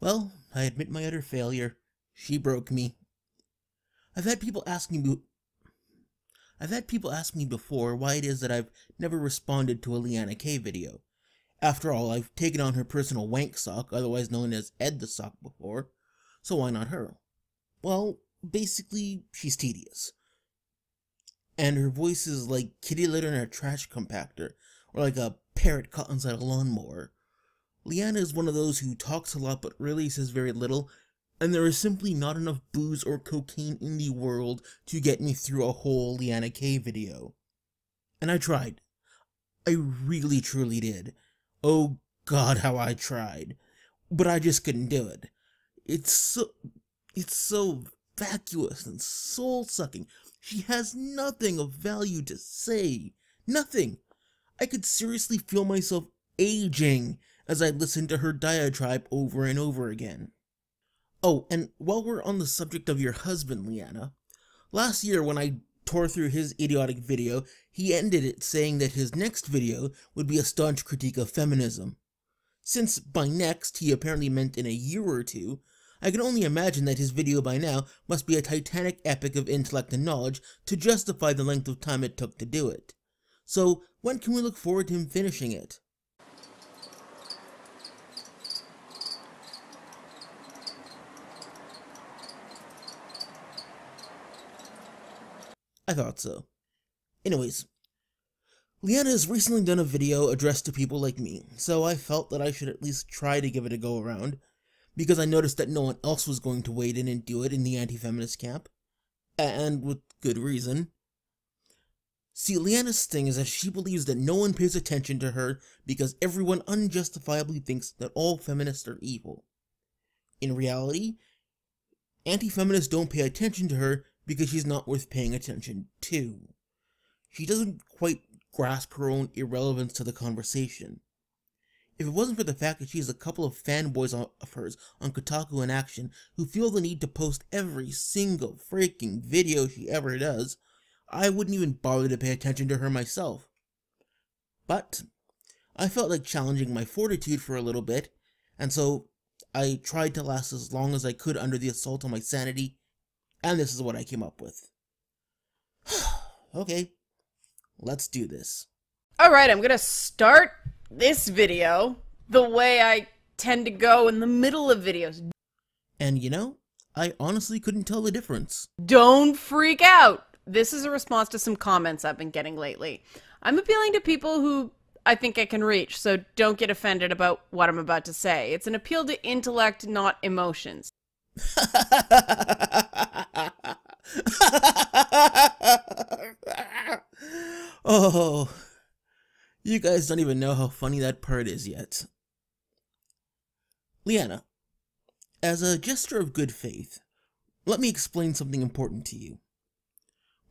Well, I admit my utter failure. She broke me. I've had people ask me before why it is that I've never responded to a Liana K video. After all, I've taken on her personal wank sock, otherwise known as Ed the Sock, before, so why not her? Well, basically, she's tedious. And her voice is like kitty litter in a trash compactor, or like a parrot caught inside a lawnmower. Liana is one of those who talks a lot but really says very little, and there is simply not enough booze or cocaine in the world to get me through a whole Liana K video. And I tried. I really truly did. Oh god, how I tried. But I just couldn't do it. It's so vacuous and soul-sucking. She has nothing of value to say. Nothing. I could seriously feel myself aging as I listened to her diatribe over and over again. Oh, and while we're on the subject of your husband, Liana, last year when I tore through his idiotic video, he ended it saying that his next video would be a staunch critique of feminism. Since by next he apparently meant in a year or two, I can only imagine that his video by now must be a titanic epic of intellect and knowledge to justify the length of time it took to do it. So, when can we look forward to him finishing it? I thought so. Anyways, Liana has recently done a video addressed to people like me, so I felt that I should at least try to give it a go around, because I noticed that no one else was going to wade in and do it in the anti-feminist camp, and with good reason. See, Liana's thing is that she believes that no one pays attention to her because everyone unjustifiably thinks that all feminists are evil. In reality, anti-feminists don't pay attention to her because she's not worth paying attention to. She doesn't quite grasp her own irrelevance to the conversation. If it wasn't for the fact that she has a couple of fanboys of hers on Kotaku in Action who feel the need to post every single freaking video she ever does, I wouldn't even bother to pay attention to her myself. But I felt like challenging my fortitude for a little bit, and so I tried to last as long as I could under the assault on my sanity, and this is what I came up with. Okay, let's do this. Alright, I'm gonna start this video the way I tend to go in the middle of videos. And you know, I honestly couldn't tell the difference. Don't freak out! This is a response to some comments I've been getting lately. I'm appealing to people who I think I can reach, so don't get offended about what I'm about to say. It's an appeal to intellect, not emotions. Oh, you guys don't even know how funny that part is yet. Liana, as a gesture of good faith, let me explain something important to you.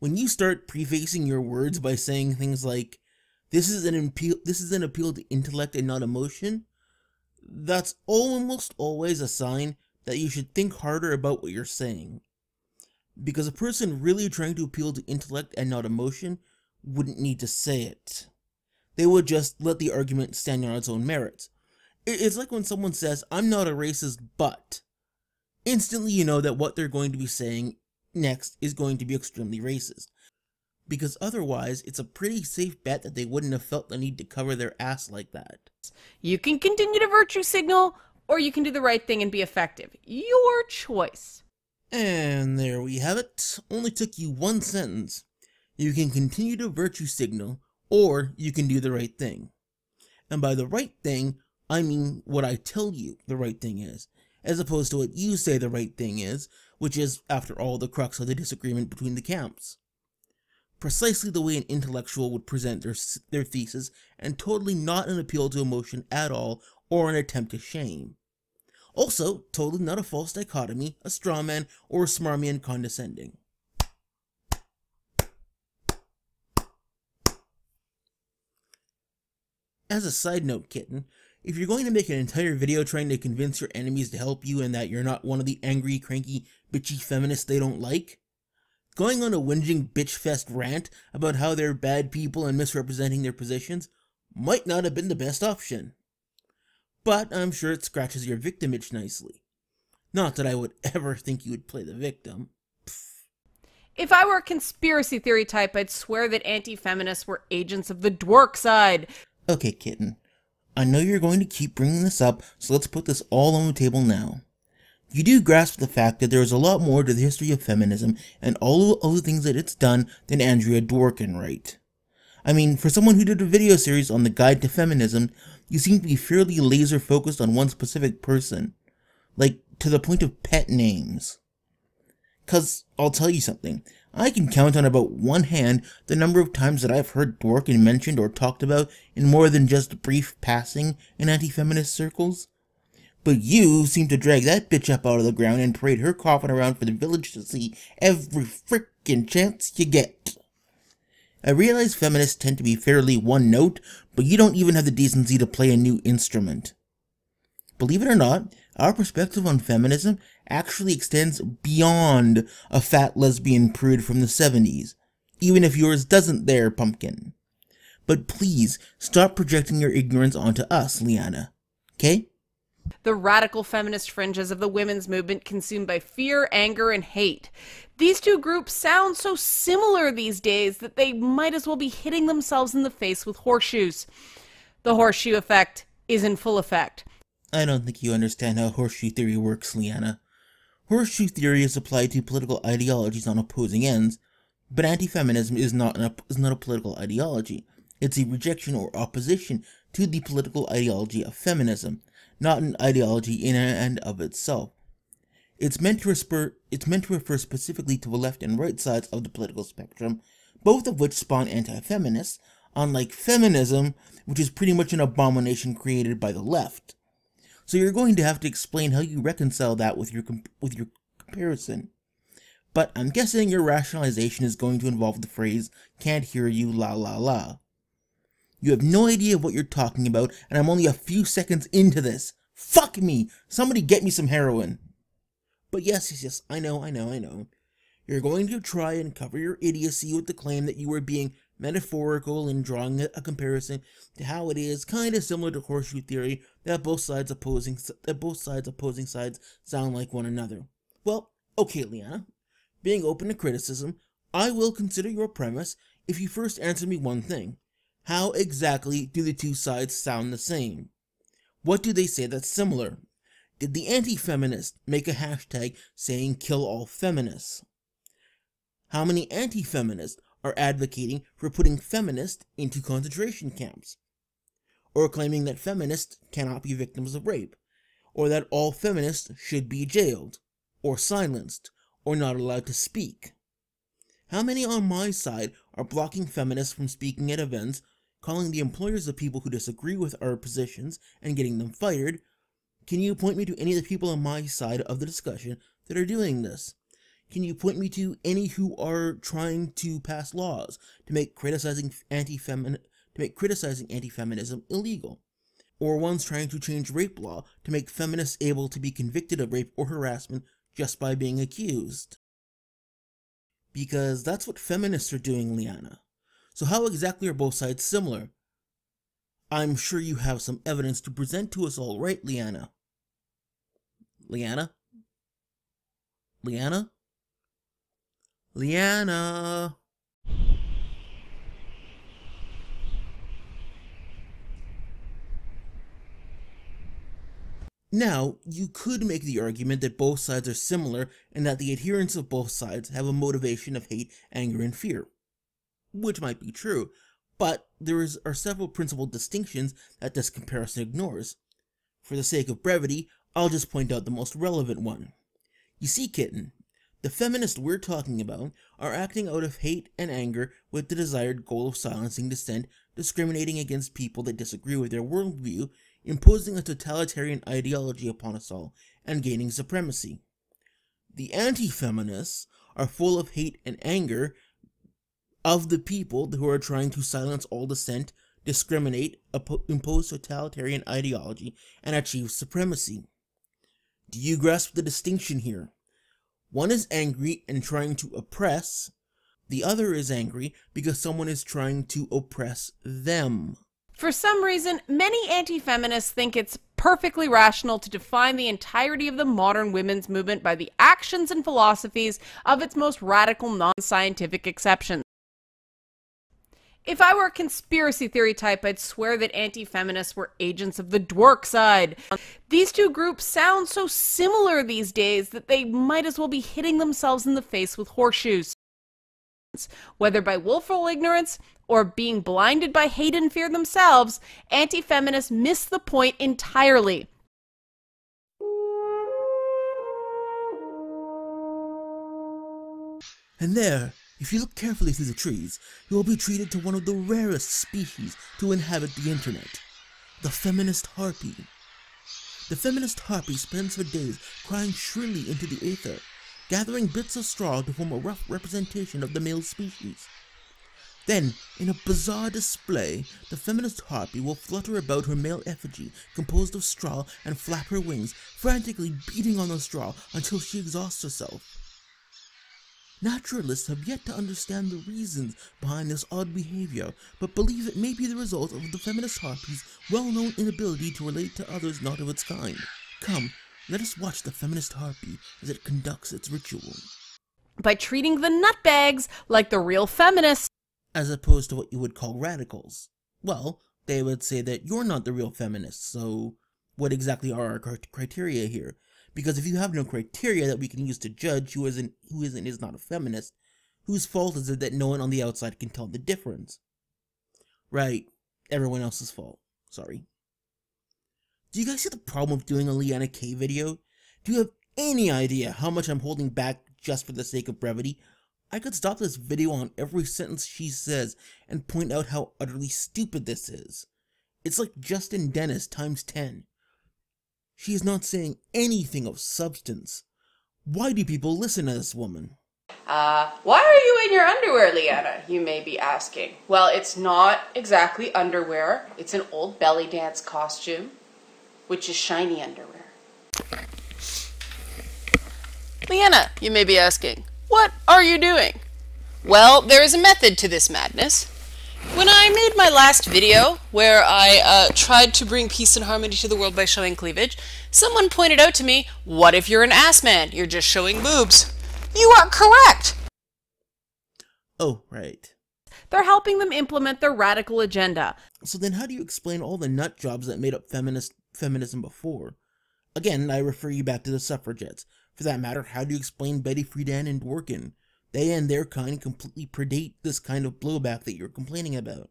When you start prefacing your words by saying things like, this is an appeal to intellect and not emotion, that's almost always a sign that you should think harder about what you're saying. Because a person really trying to appeal to intellect and not emotion wouldn't need to say it. They would just let the argument stand on its own merits. It's like when someone says, I'm not a racist, but... Instantly you know that what they're going to be saying next is going to be extremely racist. Because otherwise, it's a pretty safe bet that they wouldn't have felt the need to cover their ass like that. You can continue to virtue signal, or you can do the right thing and be effective. Your choice. And there we have it. Only took you one sentence. You can continue to virtue signal, or you can do the right thing. And by the right thing, I mean what I tell you the right thing is, as opposed to what you say the right thing is, which is, after all, the crux of the disagreement between the camps. Precisely the way an intellectual would present their thesis, and totally not an appeal to emotion at all, or an attempt to shame. Also, totally not a false dichotomy, a straw man, or smarmy and condescending. As a side note, kitten, if you're going to make an entire video trying to convince your enemies to help you and that you're not one of the angry, cranky, bitchy feminists they don't like, going on a whinging bitch-fest rant about how they're bad people and misrepresenting their positions might not have been the best option. but I'm sure it scratches your victim itch nicely. Not that I would ever think you would play the victim. Pfft. If I were a conspiracy theory type, I'd swear that anti-feminists were agents of the Dwork side. Okay, kitten. I know you're going to keep bringing this up, so let's put this all on the table now. You do grasp the fact that there is a lot more to the history of feminism and all of the other things that it's done than Andrea Dworkin, right? I mean, for someone who did a video series on the Guide to Feminism, you seem to be fairly laser-focused on one specific person. Like, to the point of pet names. 'Cause, I'll tell you something, I can count on about one hand the number of times that I've heard Dworkin mentioned or talked about in more than just brief passing in anti-feminist circles. But you seem to drag that bitch up out of the ground and parade her coffin around for the village to see every frickin' chance you get. I realize feminists tend to be fairly one note, but you don't even have the decency to play a new instrument. Believe it or not, our perspective on feminism actually extends beyond a fat lesbian prude from the 70s, even if yours doesn't there, pumpkin. But please, stop projecting your ignorance onto us, Liana. Okay? The radical feminist fringes of the women's movement consumed by fear, anger, and hate. These two groups sound so similar these days that they might as well be hitting themselves in the face with horseshoes. The horseshoe effect is in full effect. I don't think you understand how horseshoe theory works, Liana. Horseshoe theory is applied to political ideologies on opposing ends, but anti-feminism is not a political ideology. It's a rejection or opposition to the political ideology of feminism, not an ideology in and of itself. It's meant to refer specifically to the left and right sides of the political spectrum, both of which spawn anti-feminists, unlike feminism, which is pretty much an abomination created by the left. So you're going to have to explain how you reconcile that with your comparison. But I'm guessing your rationalization is going to involve the phrase, "Can't hear you, la la la." You have no idea what you're talking about, and I'm only a few seconds into this. Fuck me! Somebody get me some heroin! But yes, I know. You're going to try and cover your idiocy with the claim that you were being metaphorical in drawing a comparison to how it is kinda similar to horseshoe theory that both sides opposing sides sound like one another. Well, okay, Liana. Being open to criticism, I will consider your premise if you first answer me one thing. How exactly do the two sides sound the same? What do they say that's similar? Did the anti-feminist make a hashtag saying "kill all feminists"? How many anti-feminists are advocating for putting feminists into concentration camps? Or claiming that feminists cannot be victims of rape? Or that all feminists should be jailed? Or silenced? Or not allowed to speak? How many on my side are blocking feminists from speaking at events, calling the employers of people who disagree with our positions and getting them fired? Can you point me to any of the people on my side of the discussion that are doing this? Can you point me to any who are trying to pass laws to make criticizing anti-feminism illegal? Or ones trying to change rape law to make feminists able to be convicted of rape or harassment just by being accused? Because that's what feminists are doing, Liana. So how exactly are both sides similar? I'm sure you have some evidence to present to us all, right, Liana? Liana? Liana? Liana! Now, you could make the argument that both sides are similar and that the adherents of both sides have a motivation of hate, anger, and fear. Which might be true, but there are several principal distinctions that this comparison ignores. For the sake of brevity, I'll just point out the most relevant one. You see, kitten, the feminists we're talking about are acting out of hate and anger with the desired goal of silencing dissent, discriminating against people that disagree with their worldview, imposing a totalitarian ideology upon us all, and gaining supremacy. The anti-feminists are full of hate and anger of the people who are trying to silence all dissent, discriminate, impose totalitarian ideology, and achieve supremacy. Do you grasp the distinction here? One is angry and trying to oppress, the other is angry because someone is trying to oppress them. For some reason, many anti-feminists think it's perfectly rational to define the entirety of the modern women's movement by the actions and philosophies of its most radical non-scientific exceptions. If I were a conspiracy theory type, I'd swear that anti-feminists were agents of the Dwork side. These two groups sound so similar these days that they might as well be hitting themselves in the face with horseshoes. Whether by willful ignorance or being blinded by hate and fear themselves, anti-feminists miss the point entirely. And there, if you look carefully through the trees, you will be treated to one of the rarest species to inhabit the internet, the feminist harpy. The feminist harpy spends her days crying shrilly into the aether, gathering bits of straw to form a rough representation of the male species. Then, in a bizarre display, the feminist harpy will flutter about her male effigy composed of straw and flap her wings, frantically beating on the straw until she exhausts herself. Naturalists have yet to understand the reasons behind this odd behavior, but believe it may be the result of the feminist harpy's well-known inability to relate to others not of its kind. Come, let us watch the feminist harpy as it conducts its ritual. By treating the nutbags like the real feminists, as opposed to what you would call radicals. Well, they would say that you're not the real feminist, so what exactly are our criteria here? Because if you have no criteria that we can use to judge who is not a feminist, whose fault is it that no one on the outside can tell the difference? Right, everyone else's fault. Sorry. Do you guys see the problem of doing a Liana K video? Do you have any idea how much I'm holding back just for the sake of brevity? I could stop this video on every sentence she says and point out how utterly stupid this is. It's like Justin Dennis times 10. She is not saying anything of substance. Why do people listen to this woman? Why are you in your underwear, Liana? You may be asking. Well, it's not exactly underwear. It's an old belly dance costume, which is shiny underwear. Liana, you may be asking, what are you doing? Well, there is a method to this madness. When I made my last video, where I tried to bring peace and harmony to the world by showing cleavage, someone pointed out to me, what if you're an ass man? You're just showing boobs. You are correct! Oh, right. They're helping them implement their radical agenda. So then how do you explain all the nut jobs that made up feminism before? Again, I refer you back to the suffragettes. For that matter, how do you explain Betty Friedan and Dworkin? They and their kind completely predate this kind of blowback that you're complaining about.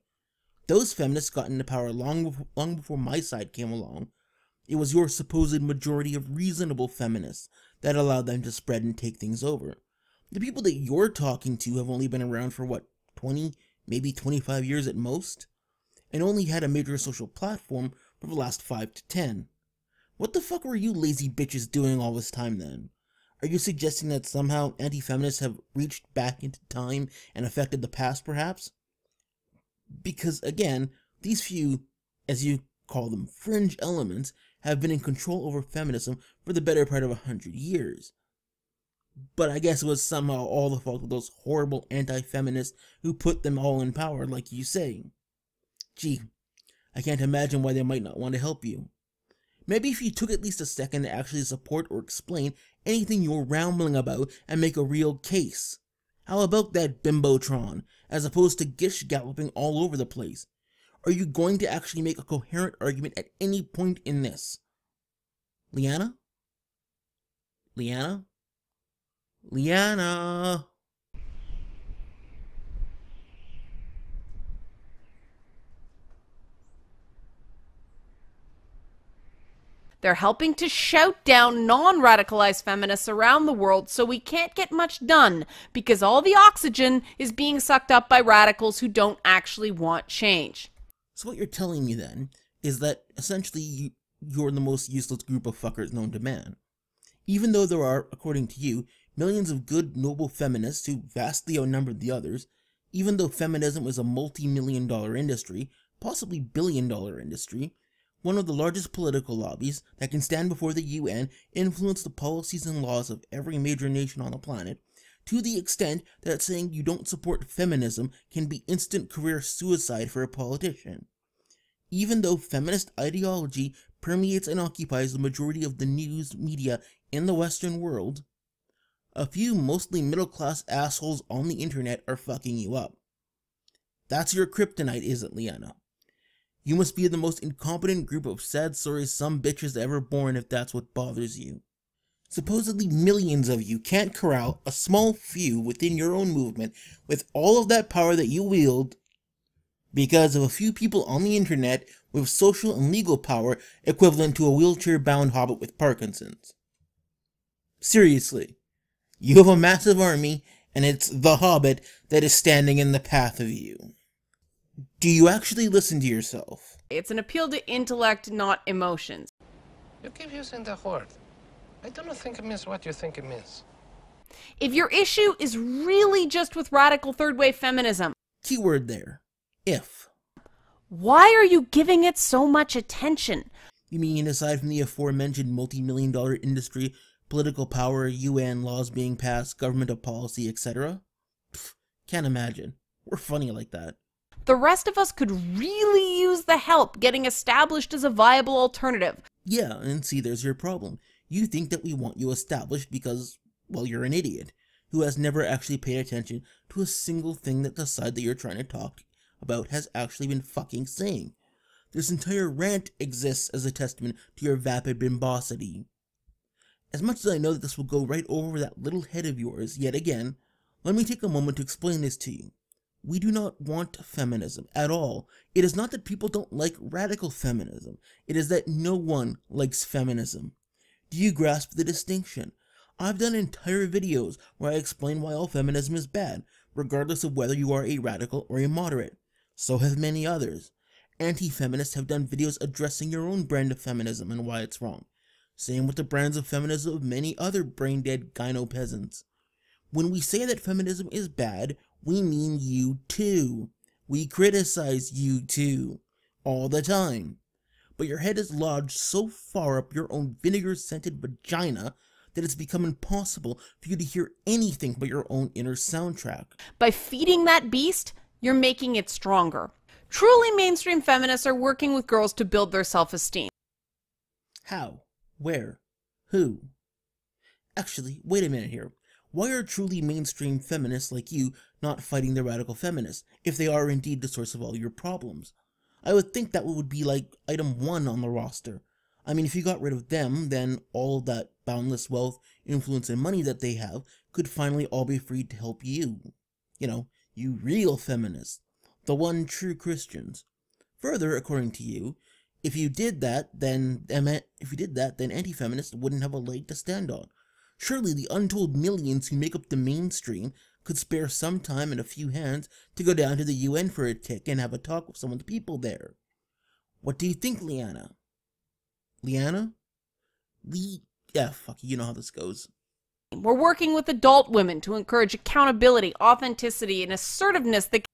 Those feminists got into power long before my side came along. It was your supposed majority of reasonable feminists that allowed them to spread and take things over. The people that you're talking to have only been around for what, 20, maybe 25 years at most? And only had a major social platform for the last 5 to 10. What the fuck were you lazy bitches doing all this time then? Are you suggesting that somehow anti-feminists have reached back into time and affected the past, perhaps? Because, again, these few, as you call them, fringe elements have been in control over feminism for the better part of 100 years. But I guess it was somehow all the fault of those horrible anti-feminists who put them all in power, like you say. Gee, I can't imagine why they might not want to help you. Maybe if you took at least a second to actually support or explain anything you're rambling about and make a real case. How about that bimbotron, as opposed to gish galloping all over the place? Are you going to actually make a coherent argument at any point in this? Liana? Liana? Liana! They're helping to shout down non-radicalized feminists around the world, so we can't get much done because all the oxygen is being sucked up by radicals who don't actually want change. So what you're telling me then is that essentially you're the most useless group of fuckers known to man. Even though there are, according to you, millions of good, noble feminists who vastly outnumbered the others, even though feminism is a multi-million-dollar industry, possibly billion-dollar industry, one of the largest political lobbies that can stand before the UN, influence the policies and laws of every major nation on the planet, to the extent that saying you don't support feminism can be instant career suicide for a politician. even though feminist ideology permeates and occupies the majority of the news media in the Western world, a few mostly middle-class assholes on the internet are fucking you up. That's your kryptonite, is it, Liana? You must be the most incompetent group of sad, sorry some bitches ever born if that's what bothers you. Supposedly millions of you can't corral a small few within your own movement with all of that power that you wield because of a few people on the internet with social and legal power equivalent to a wheelchair-bound hobbit with Parkinson's. Seriously, you have a massive army, and it's the hobbit that is standing in the path of you. Do you actually listen to yourself? It's an appeal to intellect, not emotions. You keep using that word. I don't think it means what you think it means. If your issue is really just with radical third-wave feminism... Keyword there. If. Why are you giving it so much attention? You mean aside from the aforementioned multi-million-dollar industry, political power, UN laws being passed, governmental policy, etc.? Pfft, can't imagine. We're funny like that. The rest of us could really use the help getting established as a viable alternative. Yeah, and see, there's your problem. You think that we want you established because, well, you're an idiot who has never actually paid attention to a single thing that the side that you're trying to talk about has actually been fucking saying. This entire rant exists as a testament to your vapid bimbosity. As much as I know that this will go right over that little head of yours yet again, let me take a moment to explain this to you. We do not want feminism at all. It is not that people don't like radical feminism. It is that no one likes feminism. Do you grasp the distinction? I've done entire videos where I explain why all feminism is bad, regardless of whether you are a radical or a moderate. So have many others. Anti-feminists have done videos addressing your own brand of feminism and why it's wrong. Same with the brands of feminism of many other brain-dead gyno peasants. When we say that feminism is bad, we mean you too. We criticize you too. All the time. But your head is lodged so far up your own vinegar-scented vagina that it's become impossible for you to hear anything but your own inner soundtrack. By feeding that beast, you're making it stronger. Truly mainstream feminists are working with girls to build their self-esteem. How? Where? Who? Actually, wait a minute here. Why are truly mainstream feminists like you not fighting the radical feminists, if they are indeed the source of all your problems? I would think that would be like item 1 on the roster. I mean, if you got rid of them, then all that boundless wealth, influence, and money that they have could finally all be free to help you. You know, you real feminists. The one true Christians. Further, according to you, if you did that, then anti-feminists wouldn't have a leg to stand on. Surely the untold millions who make up the mainstream could spare some time and a few hands to go down to the UN for a tick and have a talk with some of the people there. What do you think, Liana? Liana? Yeah, fuck, you know how this goes. We're working with adult women to encourage accountability, authenticity, and assertiveness that...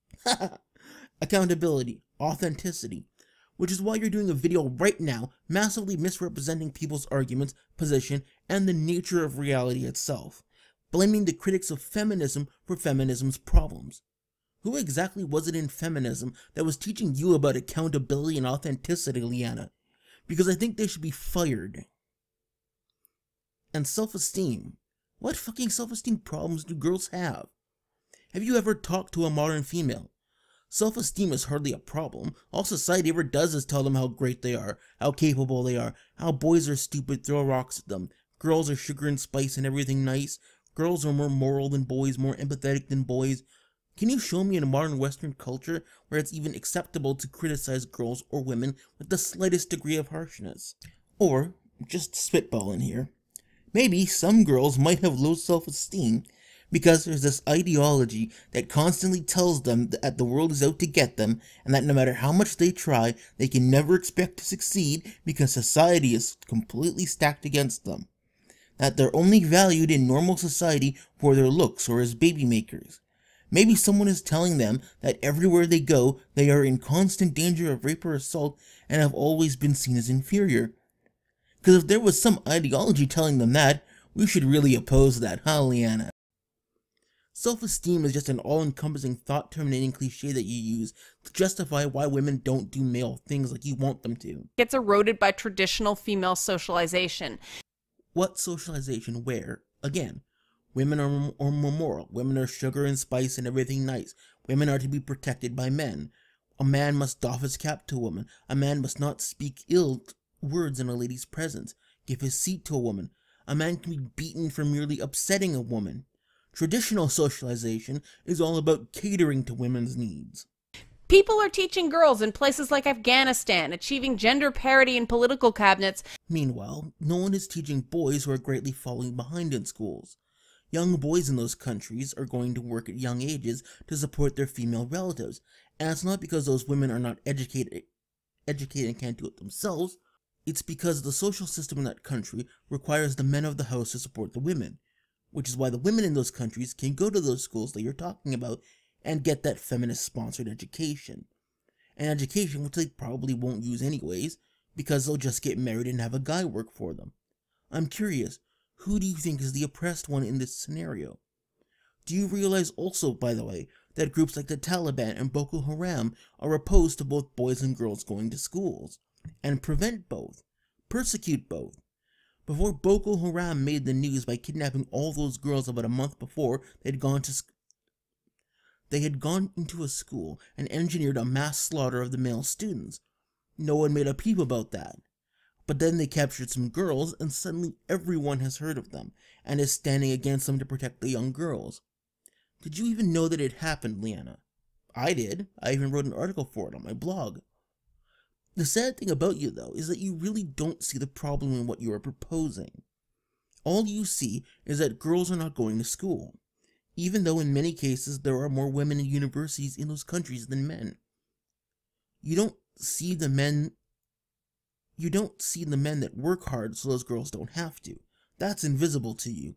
Accountability, authenticity. Which is why you're doing a video right now massively misrepresenting people's arguments, position, and the nature of reality itself, blaming the critics of feminism for feminism's problems. Who exactly was it in feminism that was teaching you about accountability and authenticity, Liana? Because I think they should be fired. And self-esteem. What fucking self-esteem problems do girls have? Have you ever talked to a modern female? Self-esteem is hardly a problem. All society ever does is tell them how great they are, how capable they are, how boys are stupid, throw rocks at them, girls are sugar and spice and everything nice, girls are more moral than boys, more empathetic than boys. Can you show me in a modern Western culture where it's even acceptable to criticize girls or women with the slightest degree of harshness? Or, just spitball in here, maybe some girls might have low self-esteem because there's this ideology that constantly tells them that the world is out to get them and that no matter how much they try, they can never expect to succeed because society is completely stacked against them. That they're only valued in normal society for their looks or as baby makers. Maybe someone is telling them that everywhere they go, they are in constant danger of rape or assault and have always been seen as inferior. Because if there was some ideology telling them that, we should really oppose that, huh, Liana? Self-esteem is just an all-encompassing, thought-terminating cliche that you use to justify why women don't do male things like you want them to. Gets eroded by traditional female socialization. What socialization? Where? Again, women are more moral. Women are sugar and spice and everything nice. Women are to be protected by men. A man must doff his cap to a woman. A man must not speak ill words in a lady's presence. Give his seat to a woman. A man can be beaten for merely upsetting a woman. Traditional socialization is all about catering to women's needs. People are teaching girls in places like Afghanistan, achieving gender parity in political cabinets. Meanwhile, no one is teaching boys who are greatly falling behind in schools. Young boys in those countries are going to work at young ages to support their female relatives, and it's not because those women are not educated and can't do it themselves, it's because the social system in that country requires the men of the house to support the women. Which is why the women in those countries can go to those schools that you're talking about and get that feminist-sponsored education. An education which they probably won't use anyways, because they'll just get married and have a guy work for them. I'm curious, who do you think is the oppressed one in this scenario? Do you realize also, by the way, that groups like the Taliban and Boko Haram are opposed to both boys and girls going to schools, and prevent both, persecute both? Before Boko Haram made the news by kidnapping all those girls about a month before, they had gone into a school and engineered a mass slaughter of the male students. No one made a peep about that. But then they captured some girls, and suddenly everyone has heard of them, and is standing against them to protect the young girls. Did you even know that it happened, Liana? I did. I even wrote an article for it on my blog. The sad thing about you, though, is that you really don't see the problem in what you are proposing. All you see is that girls are not going to school, even though in many cases there are more women in universities in those countries than men. You don't see the men that work hard so those girls don't have to. That's invisible to you.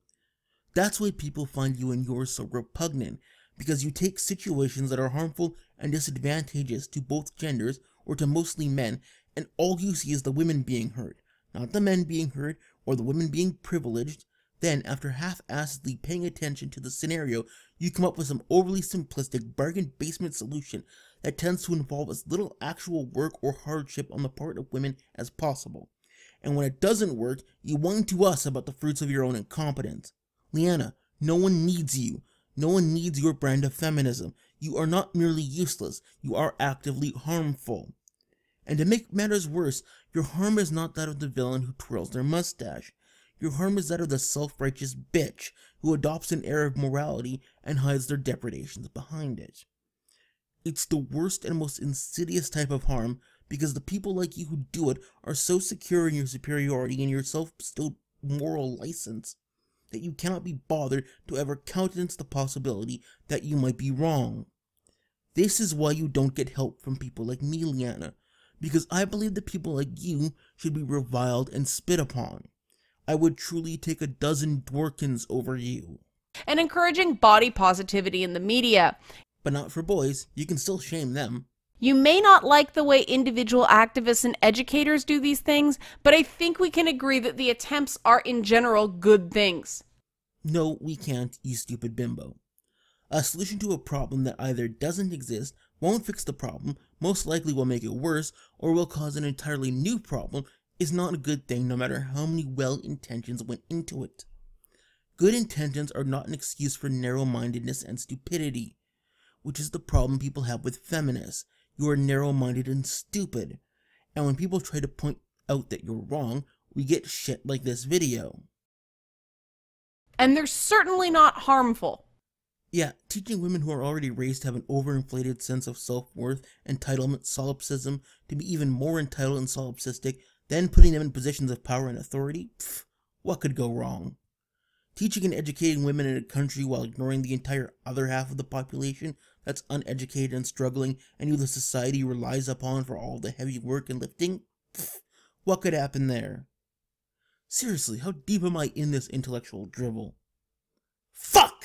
That's why people find you and yours so repugnant, because you take situations that are harmful and disadvantageous to both genders, or to mostly men, and all you see is the women being hurt, not the men being hurt, or the women being privileged. Then, after half-assedly paying attention to the scenario, you come up with some overly simplistic bargain-basement solution that tends to involve as little actual work or hardship on the part of women as possible. And when it doesn't work, you whine to us about the fruits of your own incompetence. Liana, no one needs you. No one needs your brand of feminism. You are not merely useless, you are actively harmful. And to make matters worse, your harm is not that of the villain who twirls their mustache. Your harm is that of the self-righteous bitch who adopts an air of morality and hides their depredations behind it. It's the worst and most insidious type of harm, because the people like you who do it are so secure in your superiority and your self-bestowed moral license that you cannot be bothered to ever countenance the possibility that you might be wrong. This is why you don't get help from people like me, Liana, because I believe that people like you should be reviled and spit upon. I would truly take a dozen Dworkins over you. And encouraging body positivity in the media. But not for boys. You can still shame them. You may not like the way individual activists and educators do these things, but I think we can agree that the attempts are in general good things. No, we can't, you stupid bimbo. A solution to a problem that either doesn't exist, won't fix the problem, most likely will make it worse, or will cause an entirely new problem is not a good thing no matter how many well intentions went into it. Good intentions are not an excuse for narrow-mindedness and stupidity, which is the problem people have with feminists. You are narrow-minded and stupid, and when people try to point out that you're wrong, we get shit like this video. And they're certainly not harmful. Yeah, teaching women who are already raised to have an overinflated sense of self-worth, entitlement, solipsism, to be even more entitled and solipsistic, then putting them in positions of power and authority? Pfft, what could go wrong? Teaching and educating women in a country while ignoring the entire other half of the population that's uneducated and struggling and who the society relies upon for all the heavy work and lifting? Pfft, what could happen there? Seriously, how deep am I in this intellectual drivel? Fuck!